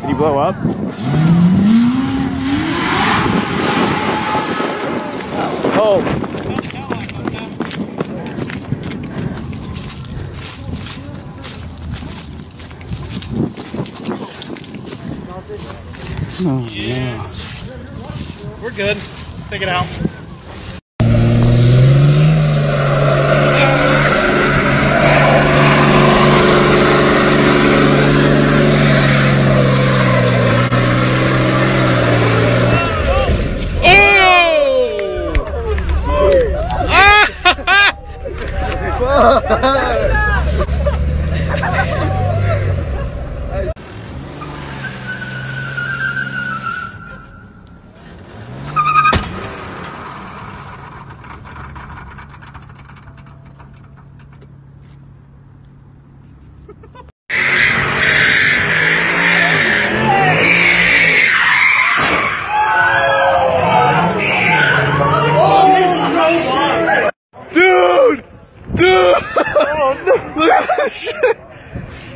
Did he blow up? Oh! Oh, yeah. Man. We're good. Let's take it out.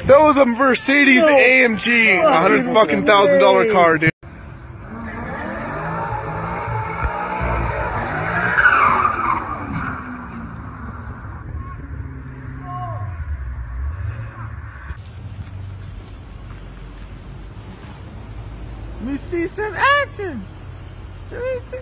That was a Mercedes AMG, $100,000 car, dude. Let me see some action. Let me see.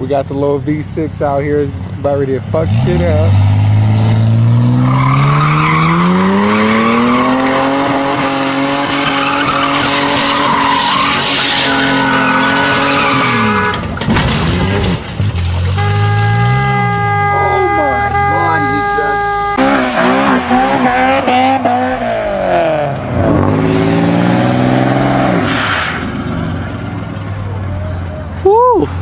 We got the little V6 out here, about ready to fuck shit up. Oh my God, he just... Woo!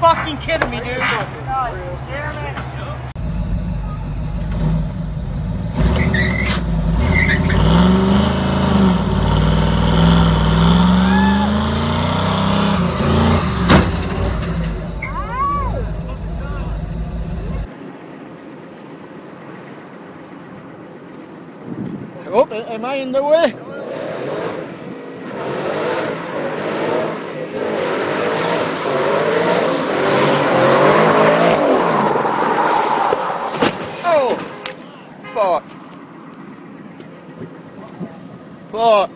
Fucking kidding me, dude. God damn it. Oh, am I in the way? Fuck.